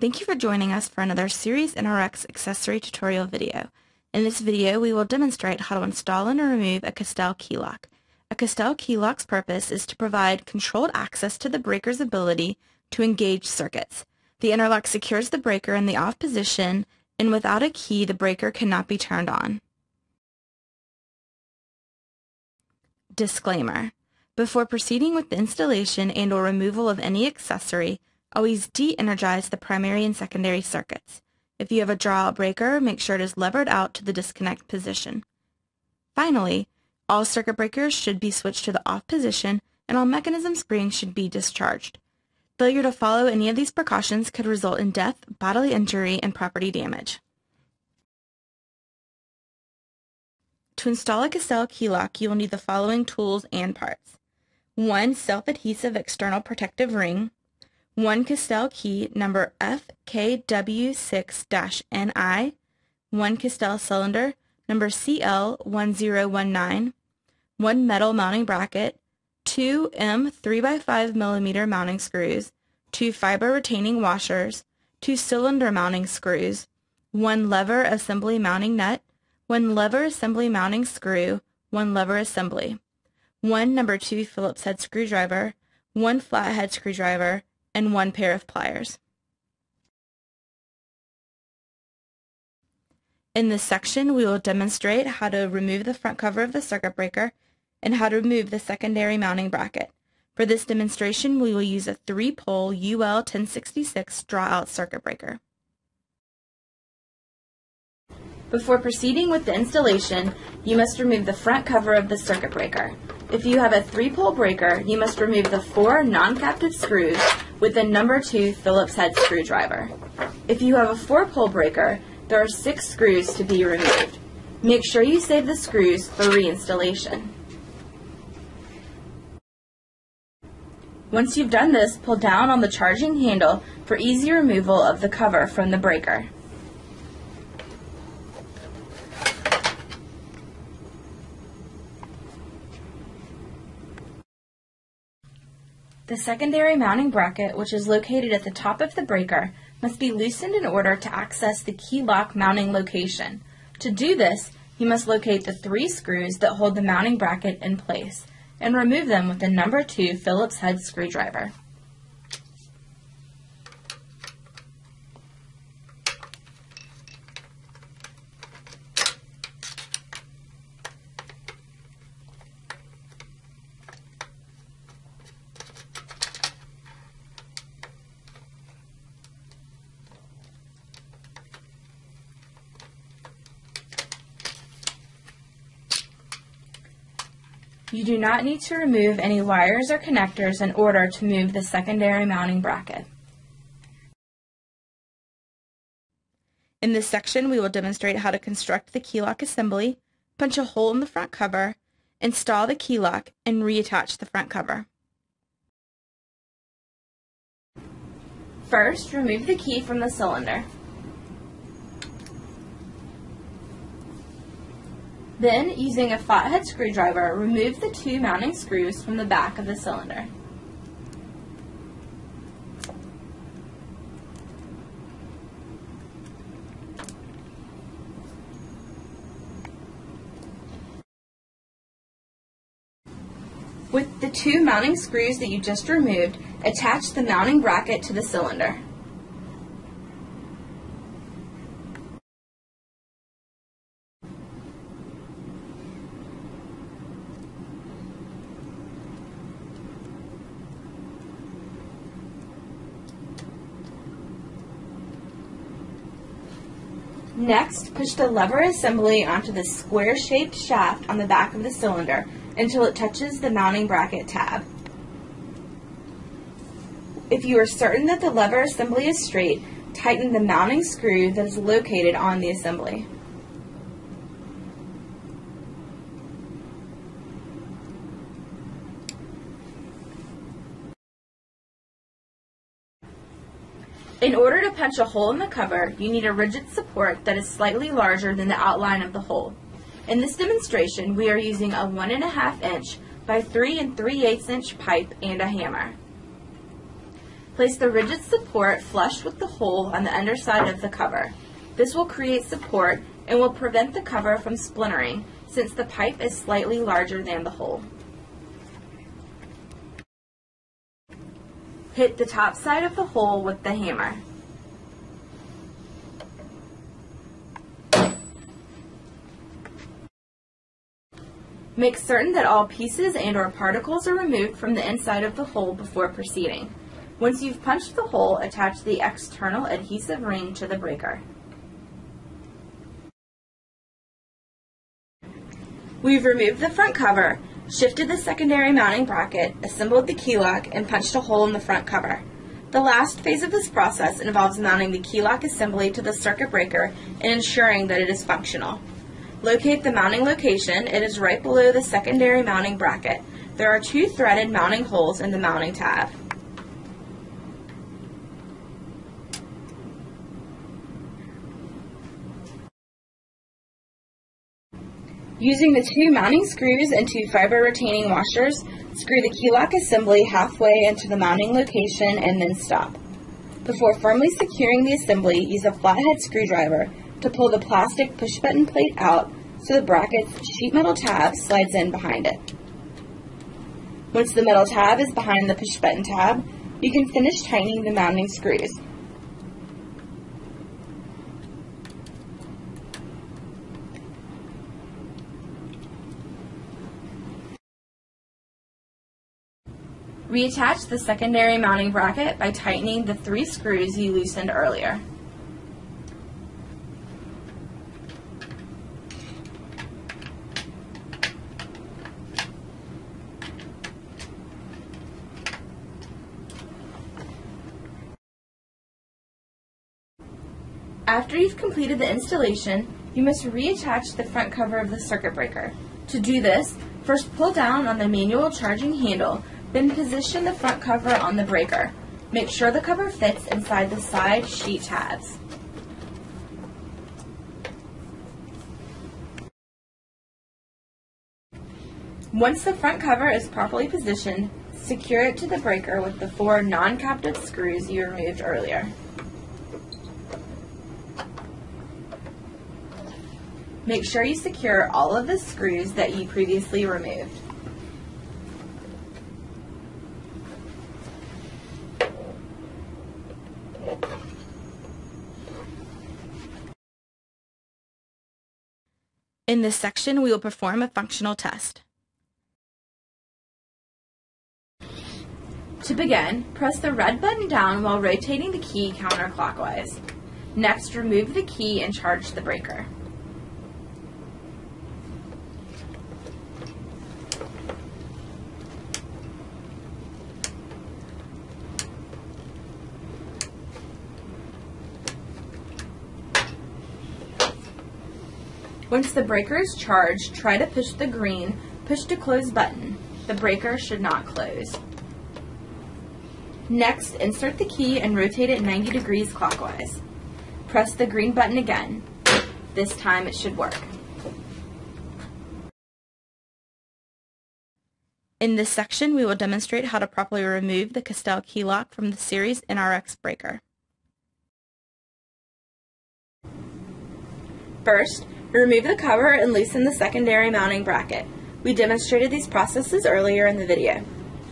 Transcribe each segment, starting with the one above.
Thank you for joining us for another Series NRX accessory tutorial video. In this video, we will demonstrate how to install and remove a Castell key lock. A Castell key lock's purpose is to provide controlled access to the breaker's ability to engage circuits. The interlock secures the breaker in the off position, and without a key, the breaker cannot be turned on. Disclaimer: before proceeding with the installation and or removal of any accessory, always de-energize the primary and secondary circuits. If you have a draw-out breaker, make sure it is levered out to the disconnect position. Finally, all circuit breakers should be switched to the off position and all mechanism springs should be discharged. Failure to follow any of these precautions could result in death, bodily injury, and property damage. To install a Castell key lock, you will need the following tools and parts. 1 self-adhesive external protective ring, 1 Castell key number FKW6-NI, 1 Castell cylinder number CL1019, 1 metal mounting bracket, 2 M3x5mm mounting screws, 2 fiber retaining washers, 2 cylinder mounting screws, 1 lever assembly mounting nut, 1 lever assembly mounting screw, 1 lever assembly, 1 No. 2 Phillips head screwdriver, 1 flathead screwdriver, and 1 pair of pliers. In this section, we will demonstrate how to remove the front cover of the circuit breaker and how to remove the secondary mounting bracket. For this demonstration, we will use a 3-pole UL 1066 draw-out circuit breaker. Before proceeding with the installation, you must remove the front cover of the circuit breaker. If you have a 3-pole breaker, you must remove the 4 non-captive screws with the No. 2 Phillips head screwdriver. If you have a 4-pole breaker, there are 6 screws to be removed. Make sure you save the screws for reinstallation. Once you've done this, pull down on the charging handle for easy removal of the cover from the breaker. The secondary mounting bracket, which is located at the top of the breaker, must be loosened in order to access the key lock mounting location. To do this, you must locate the 3 screws that hold the mounting bracket in place and remove them with the No. 2 Phillips head screwdriver. You do not need to remove any wires or connectors in order to move the secondary mounting bracket. In this section, we will demonstrate how to construct the key lock assembly, punch a hole in the front cover, install the key lock, and reattach the front cover. First, remove the key from the cylinder. Then, using a flathead screwdriver, remove the 2 mounting screws from the back of the cylinder. With the 2 mounting screws that you just removed, attach the mounting bracket to the cylinder. Next, push the lever assembly onto the square-shaped shaft on the back of the cylinder until it touches the mounting bracket tab. If you are certain that the lever assembly is straight, tighten the mounting screw that is located on the assembly. In order to punch a hole in the cover, you need a rigid support that is slightly larger than the outline of the hole. In this demonstration, we are using a 1.5 inch by 3 3/8 inch pipe and a hammer. Place the rigid support flush with the hole on the underside of the cover. This will create support and will prevent the cover from splintering, since the pipe is slightly larger than the hole. Hit the top side of the hole with the hammer. Make certain that all pieces and/or particles are removed from the inside of the hole before proceeding. Once you've punched the hole, attach the external adhesive ring to the breaker. We've removed the front cover, shifted the secondary mounting bracket, assembled the key lock, and punched a hole in the front cover. The last phase of this process involves mounting the key lock assembly to the circuit breaker and ensuring that it is functional. Locate the mounting location. It is right below the secondary mounting bracket. There are 2 threaded mounting holes in the mounting tab. Using the 2 mounting screws and 2 fiber retaining washers, screw the key lock assembly halfway into the mounting location and then stop. Before firmly securing the assembly, use a flathead screwdriver to pull the plastic push button plate out so the bracket's sheet metal tab slides in behind it. Once the metal tab is behind the push button tab, you can finish tightening the mounting screws. Reattach the secondary mounting bracket by tightening the 3 screws you loosened earlier. After you've completed the installation, you must reattach the front cover of the circuit breaker. To do this, first pull down on the manual charging handle, then position the front cover on the breaker. Make sure the cover fits inside the side sheet tabs. Once the front cover is properly positioned, secure it to the breaker with the 4 non-captive screws you removed earlier. Make sure you secure all of the screws that you previously removed. In this section, we will perform a functional test. To begin, press the red button down while rotating the key counterclockwise. Next, remove the key and charge the breaker. Once the breaker is charged, try to push the green push to close button. The breaker should not close. Next, insert the key and rotate it 90 degrees clockwise. Press the green button again. This time it should work. In this section, we will demonstrate how to properly remove the Castell key lock from the series NRX breaker. First, remove the cover and loosen the secondary mounting bracket. We demonstrated these processes earlier in the video.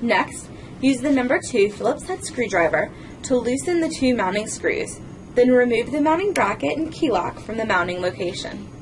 Next, use the number 2 Phillips head screwdriver to loosen the 2 mounting screws. Then remove the mounting bracket and key lock from the mounting location.